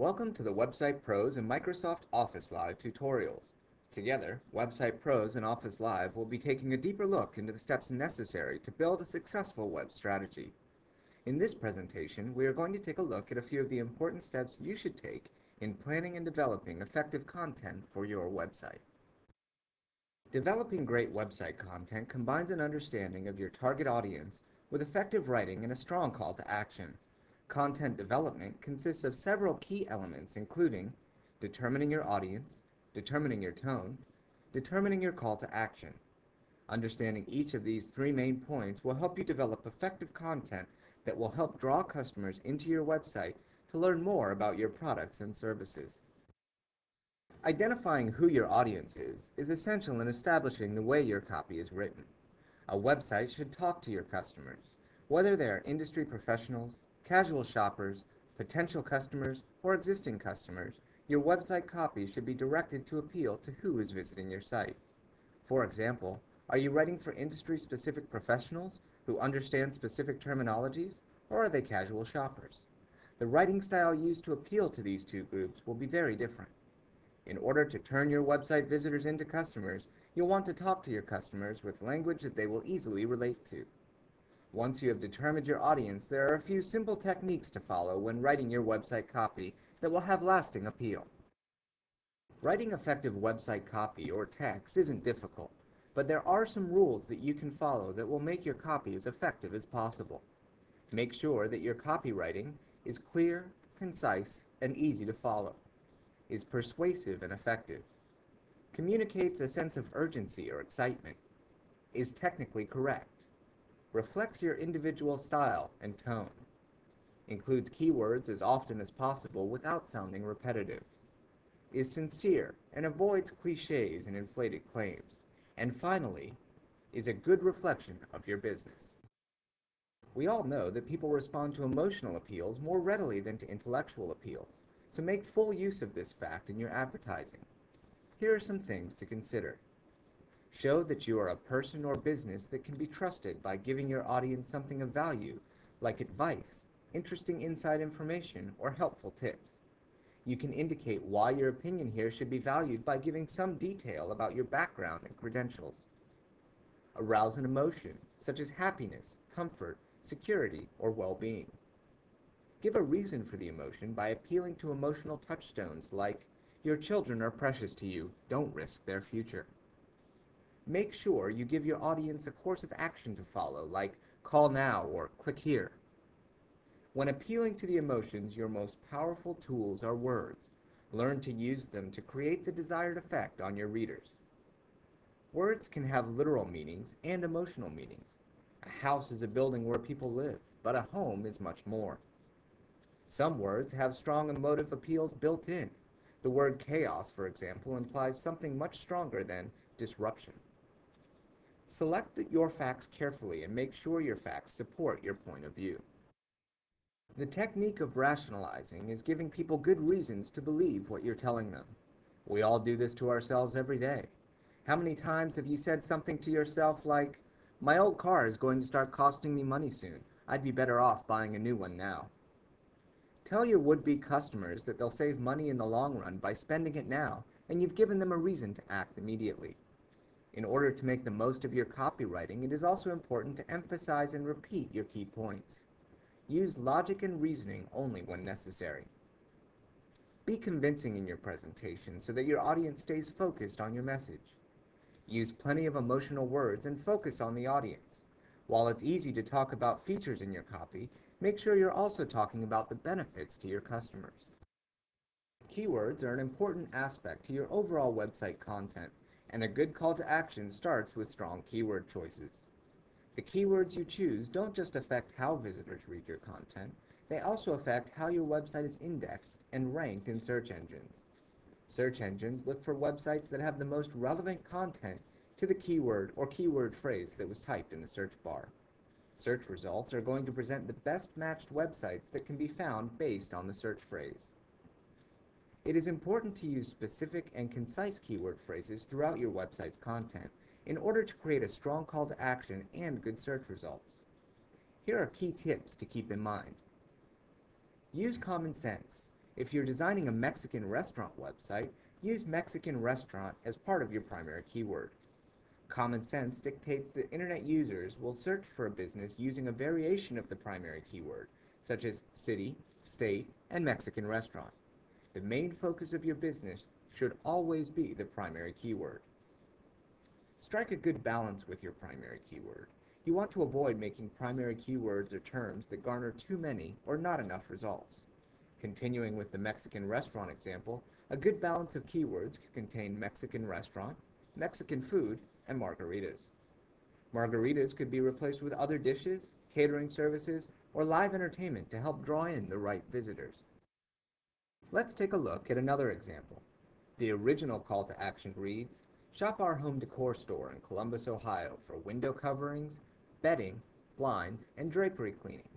Welcome to the Website Pros and Microsoft Office Live tutorials. Together, Website Pros and Office Live will be taking a deeper look into the steps necessary to build a successful web strategy. In this presentation, we are going to take a look at a few of the important steps you should take in planning and developing effective content for your website. Developing great website content combines an understanding of your target audience with effective writing and a strong call to action. Content development consists of several key elements, including determining your audience, determining your tone, determining your call to action. Understanding each of these three main points will help you develop effective content that will help draw customers into your website to learn more about your products and services. Identifying who your audience is essential in establishing the way your copy is written. A website should talk to your customers, whether they are industry professionals, casual shoppers, potential customers, or existing customers. Your website copy should be directed to appeal to who is visiting your site. For example, are you writing for industry-specific professionals who understand specific terminologies, or are they casual shoppers? The writing style used to appeal to these two groups will be very different. In order to turn your website visitors into customers, you'll want to talk to your customers with language that they will easily relate to. Once you have determined your audience, there are a few simple techniques to follow when writing your website copy that will have lasting appeal. Writing effective website copy or text isn't difficult, but there are some rules that you can follow that will make your copy as effective as possible. Make sure that your copywriting is clear, concise, and easy to follow, is persuasive and effective, communicates a sense of urgency or excitement, is technically correct, reflects your individual style and tone, includes keywords as often as possible without sounding repetitive, is sincere and avoids cliches and inflated claims, and finally, is a good reflection of your business. We all know that people respond to emotional appeals more readily than to intellectual appeals, so make full use of this fact in your advertising. Here are some things to consider. Show that you are a person or business that can be trusted by giving your audience something of value, like advice, interesting inside information, or helpful tips. You can indicate why your opinion here should be valued by giving some detail about your background and credentials. Arouse an emotion, such as happiness, comfort, security, or well-being. Give a reason for the emotion by appealing to emotional touchstones like, your children are precious to you, don't risk their future. Make sure you give your audience a course of action to follow, like, call now or click here. When appealing to the emotions, your most powerful tools are words. Learn to use them to create the desired effect on your readers. Words can have literal meanings and emotional meanings. A house is a building where people live, but a home is much more. Some words have strong emotive appeals built in. The word chaos, for example, implies something much stronger than disruption. Select your facts carefully and make sure your facts support your point of view. The technique of rationalizing is giving people good reasons to believe what you're telling them. We all do this to ourselves every day. How many times have you said something to yourself like, my old car is going to start costing me money soon. I'd be better off buying a new one now. Tell your would-be customers that they'll save money in the long run by spending it now, and you've given them a reason to act immediately. In order to make the most of your copywriting, it is also important to emphasize and repeat your key points. Use logic and reasoning only when necessary. Be convincing in your presentation so that your audience stays focused on your message. Use plenty of emotional words and focus on the audience. While it's easy to talk about features in your copy, make sure you're also talking about the benefits to your customers. Keywords are an important aspect to your overall website content, and a good call to action starts with strong keyword choices. The keywords you choose don't just affect how visitors read your content, they also affect how your website is indexed and ranked in search engines. Search engines look for websites that have the most relevant content to the keyword or keyword phrase that was typed in the search bar. Search results are going to present the best matched websites that can be found based on the search phrase. It is important to use specific and concise keyword phrases throughout your website's content in order to create a strong call to action and good search results. Here are key tips to keep in mind. Use common sense. If you're designing a Mexican restaurant website, use Mexican restaurant as part of your primary keyword. Common sense dictates that internet users will search for a business using a variation of the primary keyword, such as city, state, and Mexican restaurant. The main focus of your business should always be the primary keyword. Strike a good balance with your primary keyword. You want to avoid making primary keywords or terms that garner too many or not enough results. Continuing with the Mexican restaurant example, a good balance of keywords could contain Mexican restaurant, Mexican food, and margaritas. Margaritas could be replaced with other dishes, catering services, or live entertainment to help draw in the right visitors. Let's take a look at another example. The original call to action reads, "Shop our home decor store in Columbus, Ohio for window coverings, bedding, blinds, and drapery cleaning."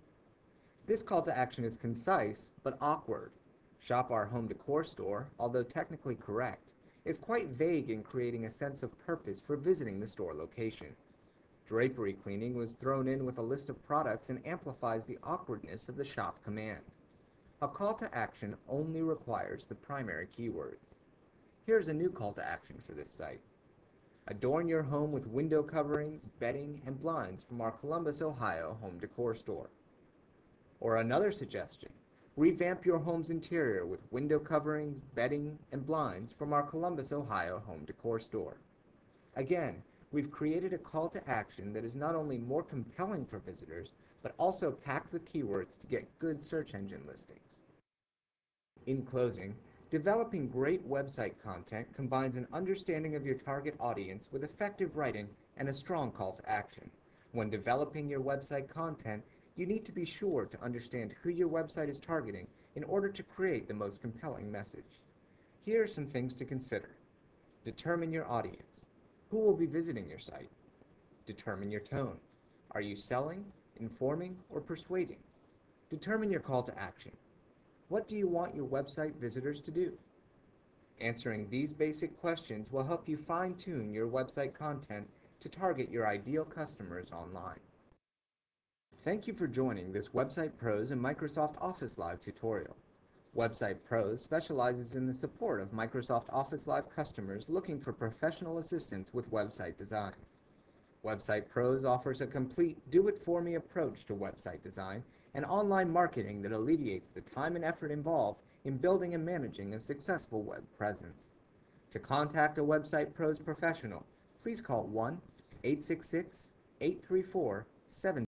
This call to action is concise but awkward. "Shop our home decor store," although technically correct, is quite vague in creating a sense of purpose for visiting the store location. Drapery cleaning was thrown in with a list of products and amplifies the awkwardness of the shop command. A call to action only requires the primary keywords. Here's a new call to action for this site. "Adorn your home with window coverings, bedding, and blinds from our Columbus, Ohio home decor store." Or another suggestion, "Revamp your home's interior with window coverings, bedding, and blinds from our Columbus, Ohio home decor store." Again, we've created a call to action that is not only more compelling for visitors, but also packed with keywords to get good search engine listings. In closing, developing great website content combines an understanding of your target audience with effective writing and a strong call to action. When developing your website content, you need to be sure to understand who your website is targeting in order to create the most compelling message. Here are some things to consider. Determine your audience. Who will be visiting your site? Determine your tone. Are you selling, informing, or persuading? Determine your call to action. What do you want your website visitors to do? Answering these basic questions will help you fine-tune your website content to target your ideal customers online. Thank you for joining this Website Pros and Microsoft Office Live tutorial. Website Pros specializes in the support of Microsoft Office Live customers looking for professional assistance with website design. Website Pros offers a complete do-it-for-me approach to website design and online marketing that alleviates the time and effort involved in building and managing a successful web presence. To contact a Website Pros professional, please call 1-866-834-7000.